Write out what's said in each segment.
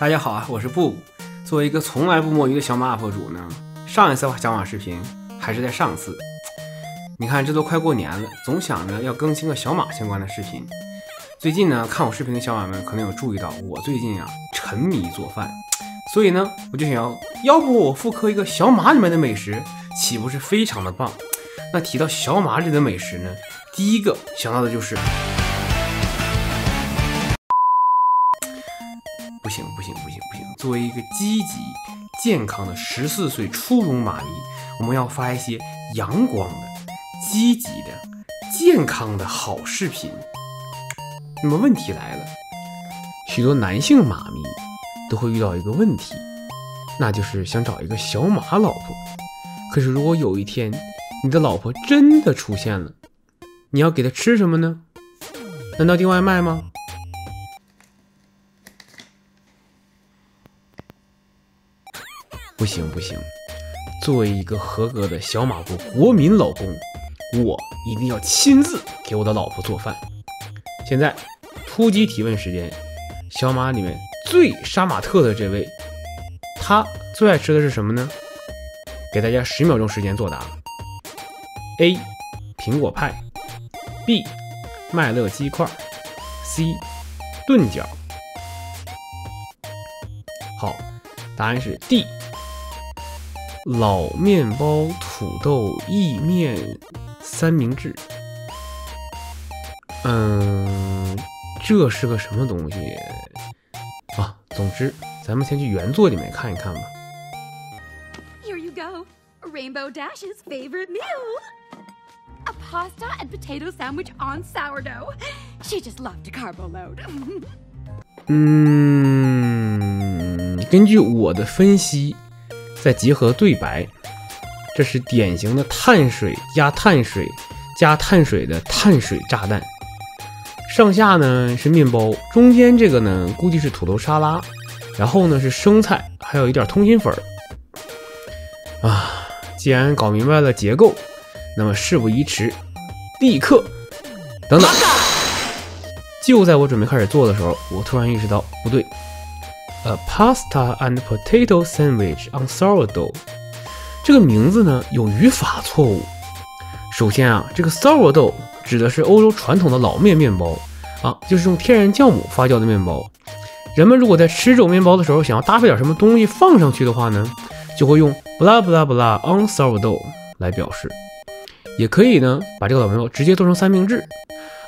大家好啊，我是布布。作为一个从来不摸鱼的小马 UP 主呢，上一次小马视频还是在上次。你看，这都快过年了，总想着要更新个小马相关的视频。最近呢，看我视频的小马们可能有注意到，我最近啊沉迷做饭，所以呢，我就想要不我复刻一个小马里面的美食，岂不是非常的棒？那提到小马里的美食呢，第一个想到的就是。 不行！作为一个积极健康的14岁初中马迷，我们要发一些阳光的、积极的、健康的好视频。那么问题来了，许多男性马迷都会遇到一个问题，那就是想找一个小马老婆。可是如果有一天你的老婆真的出现了，你要给她吃什么呢？难道订外卖吗？ 不行！作为一个合格的小马国国民老公，我一定要亲自给我的老婆做饭。现在突击提问时间，小马里面最杀马特的这位，他最爱吃的是什么呢？给大家10秒钟时间作答。A. 苹果派 B. 麦乐鸡块 C. 炖饺。好，答案是 D。 老面包、土豆、意面、三明治。这是个什么东西啊？总之，咱们先去原作里面看一看吧。Here you go, Rainbow Dash's favorite meal, a pasta and potato sandwich on sourdough. She just loved a carbo load. 根据我的分析。 再结合对白，这是典型的碳水加碳水加碳水的碳水炸弹。上下呢是面包，中间这个呢估计是土豆沙拉，然后呢是生菜，还有一点通心粉儿。啊，既然搞明白了结构，那么事不宜迟，立刻等。就在我准备开始做的时候，我突然意识到不对。 A pasta and potato sandwich on sourdough。这个名字呢有语法错误。首先啊，这个 sourdough 指的是欧洲传统的老面包啊，就是用天然酵母发酵的面包。人们如果在吃这种面包的时候，想要搭配点什么东西放上去的话呢，就会用 blah blah blah on sourdough 来表示。也可以呢，把这个老面包直接做成三明治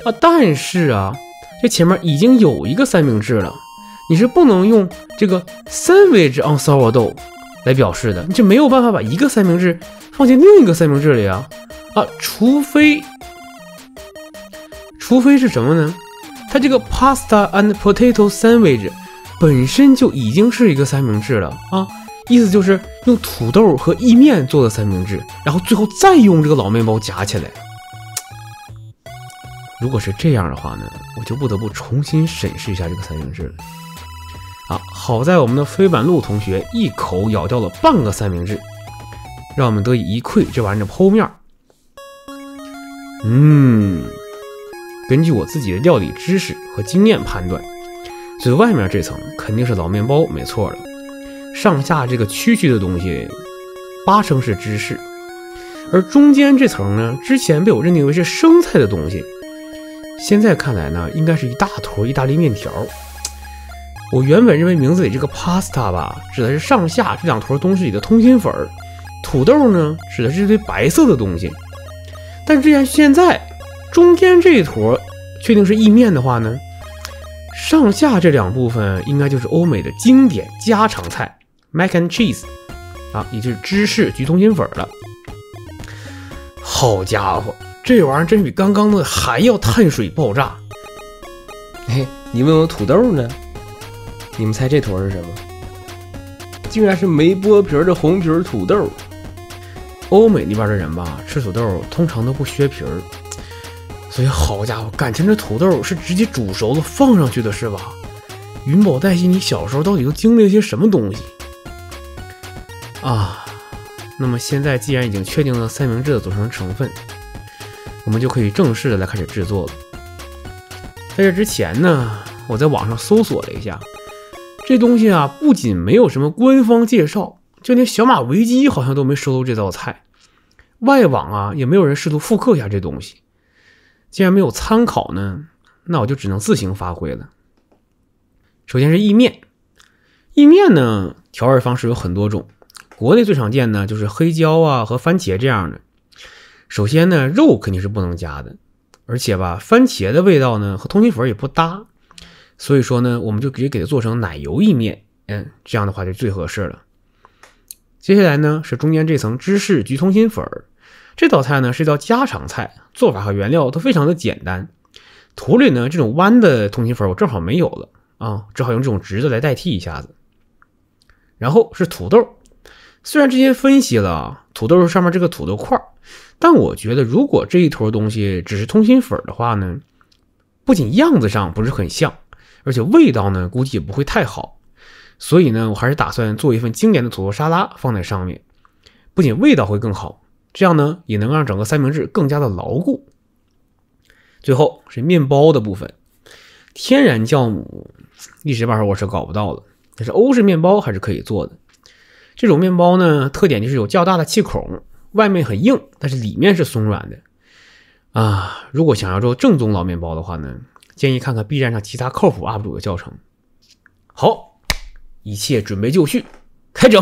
啊。但是啊，这前面已经有一个三明治了。 你是不能用这个 sandwich on sourdough 来表示的，你就没有办法把一个三明治放进另一个三明治里啊啊！除非是什么呢？它这个 pasta and potato sandwich 本身就已经是一个三明治了啊，意思就是用土豆和意面做的三明治，然后最后再用这个老面包夹起来。如果是这样的话呢，我就不得不重新审视一下这个三明治了。 啊，好在我们的飞板路同学一口咬掉了半个三明治，让我们得以一窥这玩意儿的剖面。根据我自己的料理知识和经验判断，最外面这层肯定是老面包，没错了。上下这个曲曲的东西，8成是芝士，而中间这层呢，之前被我认定为是生菜的东西，现在看来呢，应该是一大坨意大利面条。 我原本认为名字里这个 pasta 吧，指的是上下这两坨东西里的通心粉儿，土豆呢指的是这堆白色的东西。但既然现在中间这一坨确定是意面的话呢，上下这两部分应该就是欧美的经典家常菜 mac and cheese 啊，也就是芝士焗通心粉了。好家伙，这玩意儿真比刚刚的还要碳水爆炸。嘿，你问我土豆呢？ 你们猜这坨是什么？竟然是没剥皮的红皮土豆。欧美那边的人吧，吃土豆通常都不削皮儿，所以好家伙，感情这土豆是直接煮熟了放上去的，是吧？云宝黛西，你小时候到底都经历了些什么东西啊？那么现在既然已经确定了三明治的组成成分，我们就可以正式的来开始制作了。在这之前呢，我在网上搜索了一下。这东西啊，不仅没有什么官方介绍，就连小马维基好像都没收录这道菜，外网啊也没有人试图复刻一下这东西。既然没有参考呢，那我就只能自行发挥了。首先是意面，意面呢调味方式有很多种，国内最常见呢就是黑椒啊和番茄这样的。首先呢，肉肯定是不能加的，而且吧，番茄的味道呢和通心粉也不搭，所以说呢，我们就直接给它做成奶油意面，这样的话就最合适了。接下来呢是中间这层芝士焗通心粉，这道菜呢是一道家常菜，做法和原料都非常的简单。土里呢这种弯的通心粉我正好没有了啊，只好用这种直的来代替一下子。然后是土豆，虽然之前分析了土豆上面这个土豆块，但我觉得如果这一坨东西只是通心粉的话呢，不仅样子上不是很像，而且味道呢估计也不会太好，所以呢我还是打算做一份经典的土豆沙拉放在上面，不仅味道会更好，这样呢也能让整个三明治更加的牢固。最后是面包的部分，天然酵母一时半会儿我是搞不到了，但是欧式面包还是可以做的。这种面包呢，特点就是有较大的气孔，外面很硬，但是里面是松软的啊。如果想要做正宗老面包的话呢，建议看看 B 站上其他靠谱 UP 主的教程。好，一切准备就绪，开整。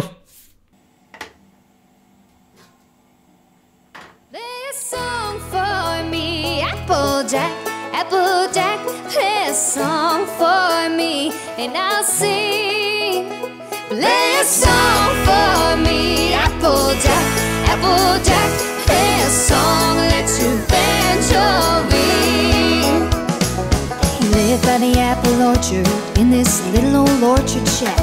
This song for me, Applejack, Applejack. Play a song for me, and I'll sing. Play a song for me, Applejack, Applejack. Play a song, let your banjo ring. He lived by the apple orchard in this little old orchard shack.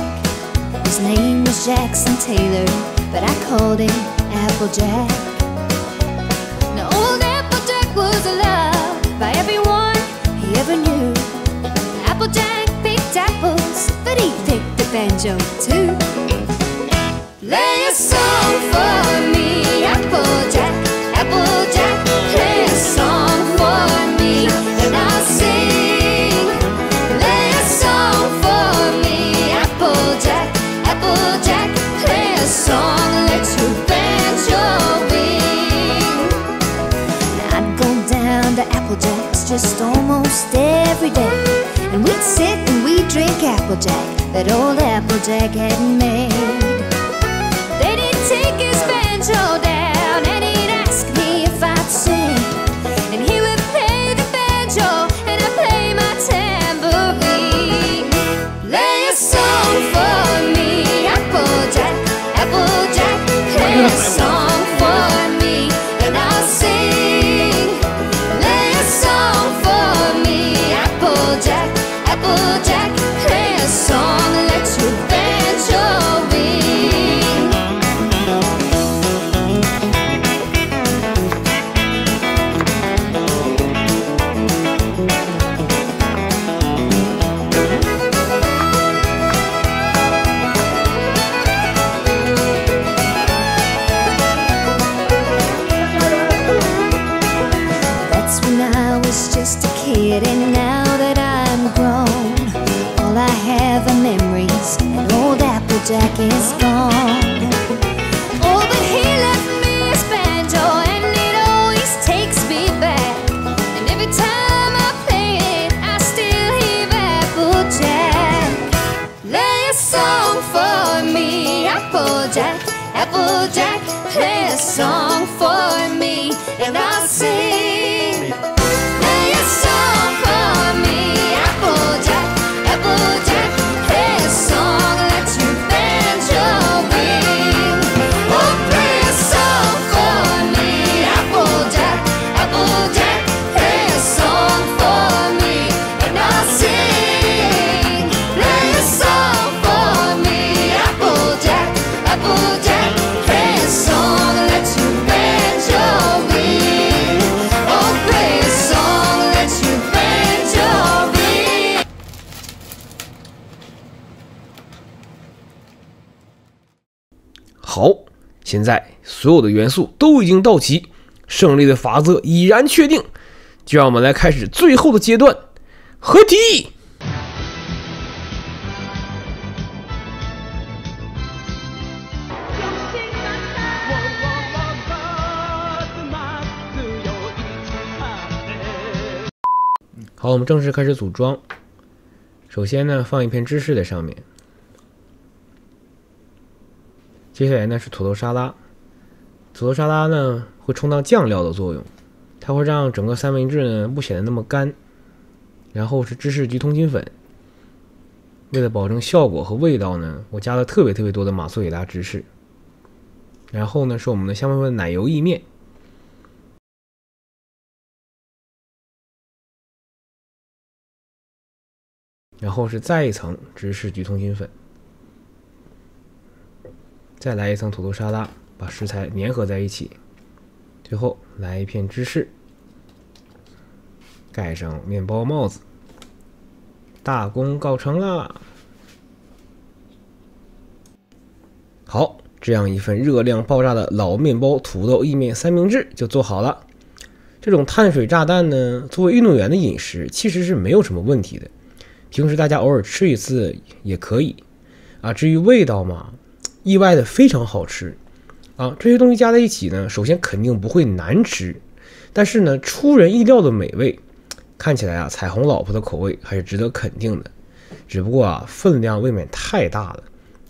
His name was Jackson Taylor, but I called him Applejack. Now old Applejack was loved by everyone he ever knew. Applejack picked apples, but he picked the banjo too. Play a song for me, Applejack, Applejack. Play a song for me, and I'll sing. Play a song for me, Applejack, Applejack. Play a song, let your banjo ring. Now I'd go down to Applejack's just almost every day, and we'd sit and we'd drink Applejack that old Applejack had made. Take his banjo down and he'd ask me if I'd sing, and he would play the banjo and I'd play my tambourine. Play a song for me, Applejack, Applejack. Play a song for me, and I'll sing. Play a song for me, Applejack, Applejack. Play a song, let your banjo ring. And now that I'm grown, all I have are memories, and old Applejack is gone. Oh, but he left me his banjo, and it always takes me back. And every time I play it, I still hear Applejack. Play a song for me, Applejack, Applejack. Play a song for me, and I'll sing. Play a song.好，现在所有的元素都已经到齐，胜利的法则已然确定，就让我们来开始最后的阶段——合体。好，我们正式开始组装。首先呢，放一片芝士在上面。接下来呢是土豆沙拉，土豆沙拉呢会充当酱料的作用，它会让整个三明治呢不显得那么干。然后是芝士及通心粉，为了保证效果和味道呢，我加了特别多的马苏里拉芝士。然后呢是我们的香喷喷奶油意面。 然后是再一层芝士及通心粉，再来一层土豆沙拉，把食材粘合在一起。最后来一片芝士，盖上面包帽子，大功告成啦！好，这样一份热量爆炸的老面包土豆意面三明治就做好了。这种碳水炸弹呢，作为运动员的饮食其实是没有什么问题的。 平时大家偶尔吃一次也可以啊。至于味道嘛，意外的非常好吃啊。这些东西加在一起呢，首先肯定不会难吃，但是呢，出人意料的美味，看起来啊，彩虹老婆的口味还是值得肯定的。只不过啊，分量未免太大了，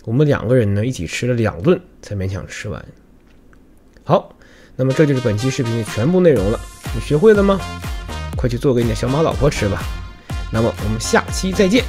我们两个人呢一起吃了2顿才勉强吃完。好，那么这就是本期视频的全部内容了。你学会了吗？快去做给你的小马老婆吃吧。 那么我们下期再见。